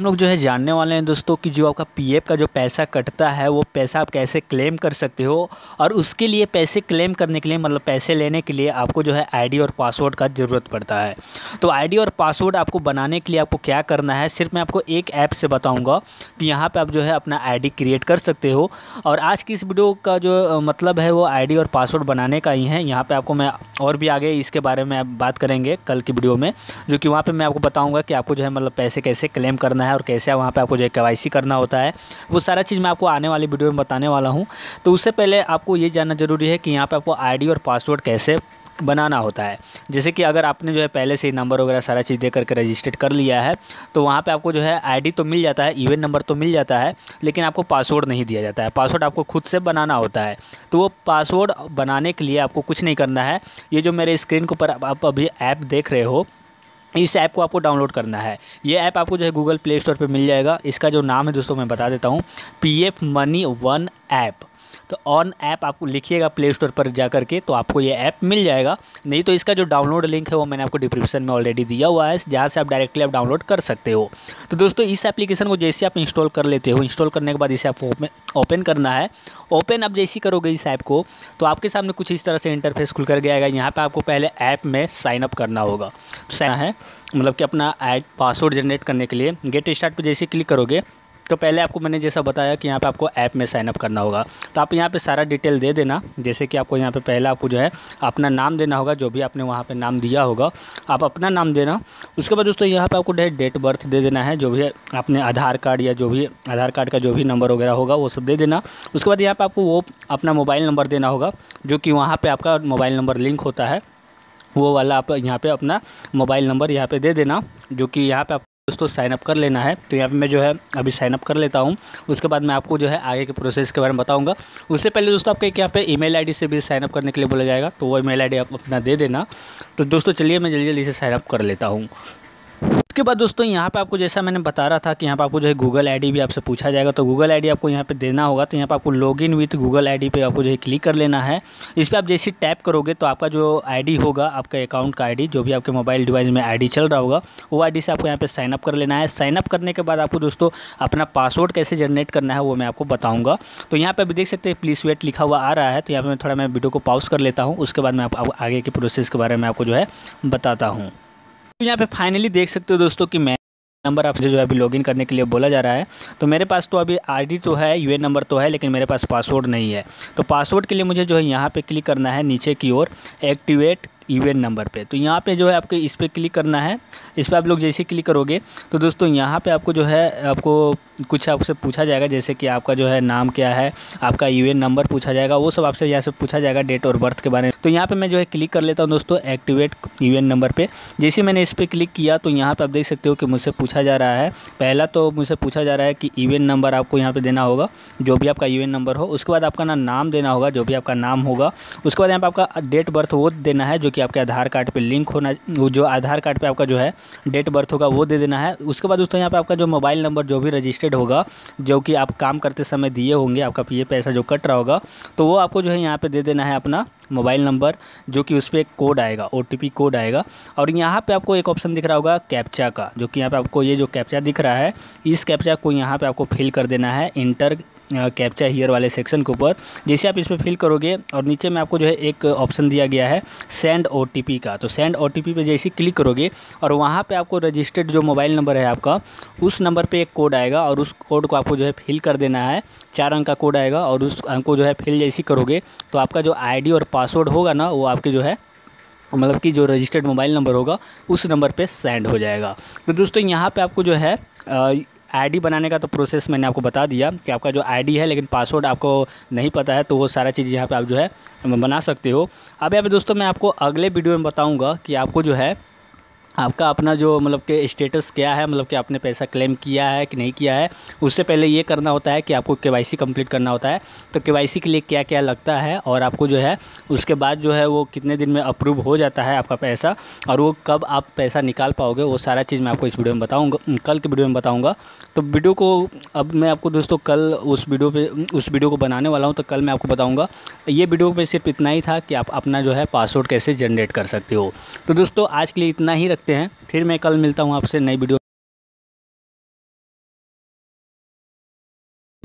हम लोग जो है जानने वाले हैं दोस्तों कि जो आपका पीएफ का जो पैसा कटता है वो पैसा आप कैसे क्लेम कर सकते हो, और उसके लिए पैसे क्लेम करने के लिए मतलब पैसे लेने के लिए आपको जो है आईडी और पासवर्ड का ज़रूरत पड़ता है। तो आईडी और पासवर्ड आपको बनाने के लिए आपको क्या करना है, सिर्फ मैं आपको एक ऐप से बताऊँगा कि यहाँ पर आप जो है अपना आईडी क्रिएट कर सकते हो। और आज की इस वीडियो का जो मतलब है वो आईडी और पासवर्ड बनाने का ही है। यहाँ पर आपको मैं और भी आगे इसके बारे में बात करेंगे कल की वीडियो में, जो कि वहाँ पर मैं आपको बताऊँगा कि आपको जो है मतलब पैसे कैसे क्लेम करना है और कैसे वहाँ पे आपको जो KYC करना होता है, वो सारा चीज़ मैं आपको आने वाली वीडियो में बताने वाला हूँ। तो उससे पहले आपको ये जानना ज़रूरी है कि यहाँ पे आपको आईडी और पासवर्ड कैसे बनाना होता है। जैसे कि अगर आपने जो है पहले से नंबर वगैरह सारा चीज़ दे करके रजिस्टर्ड कर लिया है तो वहाँ पे आपको जो है आईडी तो मिल जाता है, यूएन नंबर तो मिल जाता है, लेकिन आपको पासवर्ड नहीं दिया जाता है। पासवर्ड आपको खुद से बनाना होता है। तो वो पासवर्ड बनाने के लिए आपको कुछ नहीं करना है। ये जो मेरे स्क्रीन के ऊपर आप अभी ऐप देख रहे हो, इस ऐप को आपको डाउनलोड करना है। ये ऐप आपको जो है गूगल प्ले स्टोर पे मिल जाएगा। इसका जो नाम है दोस्तों मैं बता देता हूँ, पीएफ मनी वन ऐप। तो ऑन ऐप आपको लिखिएगा प्ले स्टोर पर जा करके तो आपको ये ऐप मिल जाएगा। नहीं तो इसका जो डाउनलोड लिंक है वो मैंने आपको डिस्क्रिप्शन में ऑलरेडी दिया हुआ है, जहाँ से आप डायरेक्टली आप डाउनलोड कर सकते हो। तो दोस्तों इस एप्लीकेशन को जैसे आप इंस्टॉल कर लेते हो, इंस्टॉल करने के बाद इसे आपको ओपन करना है। ओपन आप जैसे करोगे इस ऐप को तो आपके सामने कुछ इस तरह से इंटरफेस खुल कर आएगा। यहाँ पर आपको पहले ऐप में साइनअप करना होगा, है मतलब कि अपना ऐड पासवर्ड जनरेट करने के लिए। गेट स्टार्ट पर जैसे क्लिक करोगे तो पहले आपको मैंने जैसा बताया कि यहाँ पे आपको ऐप में साइनअप करना होगा। तो आप यहाँ पे सारा डिटेल दे देना, जैसे कि आपको यहाँ पे पहला आपको जो है अपना नाम देना होगा, जो भी आपने वहाँ पे नाम दिया होगा आप अपना नाम देना। उसके बाद दोस्तों यहाँ पे आपको डेट बर्थ दे देना है, जो भी आपने आधार कार्ड या जो भी आधार कार्ड का जो भी नंबर वगैरह होगा वो सब दे देना। उसके बाद यहाँ पर आपको वो अपना मोबाइल नंबर देना होगा, जो कि वहाँ पर आपका मोबाइल नंबर लिंक होता है, वो वाला आप यहाँ पे अपना मोबाइल नंबर यहाँ पे दे देना, जो कि यहाँ पे आप दोस्तों साइनअप कर लेना है। तो यहाँ पे मैं जो है अभी साइनअप कर लेता हूँ, उसके बाद मैं आपको जो है आगे के प्रोसेस के बारे में बताऊँगा। उससे पहले दोस्तों आपके यहाँ पे ईमेल आईडी से भी साइनअप करने के लिए बोला जाएगा, तो वो ईमेल आईडी आप अपना दे देना। तो दोस्तों चलिए मैं जल्दी जल्दी से साइनअप कर लेता हूँ। उसके बाद दोस्तों यहाँ पे आपको जैसा मैंने बता रहा था कि यहाँ पे आपको जो है गूगल आईडी भी आपसे पूछा जाएगा, तो गूगल आईडी आपको यहाँ पे देना होगा। तो यहाँ पे आपको लॉगिन विथ गूगल आईडी पे आपको जो है क्लिक कर लेना है। इस पे आप जैसे टैप करोगे तो आपका जो आईडी होगा, आपका अकाउंट का आईडी, जो भी आपके मोबाइल डिवाइस में आईडी चल रहा होगा, वो आईडी से आपको यहाँ पर साइनअप कर लेना है। साइनअप करने के बाद आपको दोस्तों अपना पासवर्ड कैसे जनरेट करना है वो मैं आपको बताऊँगा। तो यहाँ पर अभी देख सकते हैं प्लीज़ वेट लिखा हुआ आ रहा है। तो यहाँ पर मैं थोड़ा मैं वीडियो को पॉज कर लेता हूँ, उसके बाद मैं आपको आगे के प्रोसेस के बारे में आपको जो है बताता हूँ। तो यहाँ पे फाइनली देख सकते हो दोस्तों कि मैं नंबर आपसे जो है अभी लॉगिन करने के लिए बोला जा रहा है। तो मेरे पास तो अभी आईडी तो है, यूएन नंबर तो है, लेकिन मेरे पास पासवर्ड नहीं है। तो पासवर्ड के लिए मुझे जो है यहाँ पे क्लिक करना है नीचे की ओर, एक्टिवेट यूएन नंबर पे। तो यहाँ पे जो है आपको इस पर क्लिक करना है। इस पर आप लोग जैसे क्लिक करोगे तो दोस्तों यहाँ पे आपको जो है आपको कुछ आपसे पूछा जाएगा, जैसे कि आपका जो है नाम क्या है, आपका यूएन नंबर पूछा जाएगा, वो सब आपसे यहाँ से पूछा जाएगा, डेट और बर्थ के बारे में। तो यहाँ पे मैं जो है क्लिक कर लेता हूँ दोस्तों एक्टिवेट यूएन नंबर पर। जैसे मैंने इस पर क्लिक किया तो यहाँ पर आप देख सकते हो कि मुझसे पूछा जा रहा है, पहला तो मुझसे पूछा जा रहा है कि यूएन नंबर आपको यहाँ पर देना होगा, जो भी आपका यूएन नंबर हो। उसके बाद आपका नाम देना होगा, जो भी आपका नाम होगा। उसके बाद यहाँ पर आपका डेट बर्थ वो देना है, जो आपके आधार कार्ड पे लिंक होना, जो आधार कार्ड पे आपका जो है डेट बर्थ होगा वो दे देना है। उसके बाद दोस्तों यहाँ पे आपका जो मोबाइल नंबर जो भी रजिस्टर्ड होगा, जो कि आप काम करते समय दिए होंगे, आपका पीएफ पैसा जो कट रहा होगा, तो वो आपको जो है यहाँ पे दे देना है अपना मोबाइल नंबर, जो कि उस पर एक कोड आएगा, ओटीपी कोड आएगा। और यहाँ पे आपको एक ऑप्शन दिख रहा होगा कैप्चा का, जो कि यहाँ पे आपको ये जो कैप्चा दिख रहा है, इस कैप्चा को यहाँ पे आपको फिल कर देना है, इंटर कैप्चा हियर वाले सेक्शन के ऊपर। जैसे आप इस पर फिल करोगे और नीचे में आपको जो है एक ऑप्शन दिया गया है सेंड ओटीपी का, तो सेंड ओटीपी पे जैसे क्लिक करोगे और वहाँ पे आपको रजिस्टर्ड जो मोबाइल नंबर है आपका, उस नंबर पे एक कोड आएगा और उस कोड को आपको जो है फिल कर देना है। 4 अंक का कोड आएगा और उस अंक को जो है फिल जैसे करोगे तो आपका जो आईडी और पासवर्ड होगा ना, वो आपके जो है मतलब कि जो रजिस्टर्ड मोबाइल नंबर होगा उस नंबर पर सेंड हो जाएगा। तो दोस्तों यहाँ पर आपको जो है आईडी बनाने का तो प्रोसेस मैंने आपको बता दिया कि आपका जो आईडी है लेकिन पासवर्ड आपको नहीं पता है, तो वो सारा चीज़ यहाँ पे आप जो है बना सकते हो। अब यहाँ पे दोस्तों मैं आपको अगले वीडियो में बताऊँगा कि आपको जो है आपका अपना जो मतलब के स्टेटस क्या है, मतलब कि आपने पैसा क्लेम किया है कि नहीं किया है। उससे पहले ये करना होता है कि आपको KYC कंप्लीट करना होता है। तो KYC के लिए क्या क्या लगता है और आपको जो है उसके बाद जो है वो कितने दिन में अप्रूव हो जाता है आपका पैसा, और वो कब आप पैसा निकाल पाओगे, वो सारा चीज़ मैं आपको इस वीडियो में बताऊँगा, कल की वीडियो में बताऊँगा। तो वीडियो को अब मैं आपको दोस्तों कल उस वीडियो को बनाने वाला हूँ, तो कल मैं आपको बताऊँगा। ये वीडियो में सिर्फ इतना ही था कि आप अपना जो है पासवर्ड कैसे जनरेट कर सकते हो। तो दोस्तों आज के लिए इतना ही हैं, फिर मैं कल मिलता हूँ आपसे नई वीडियो।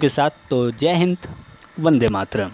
के साथ। तो जय हिंद, वंदे मातरम।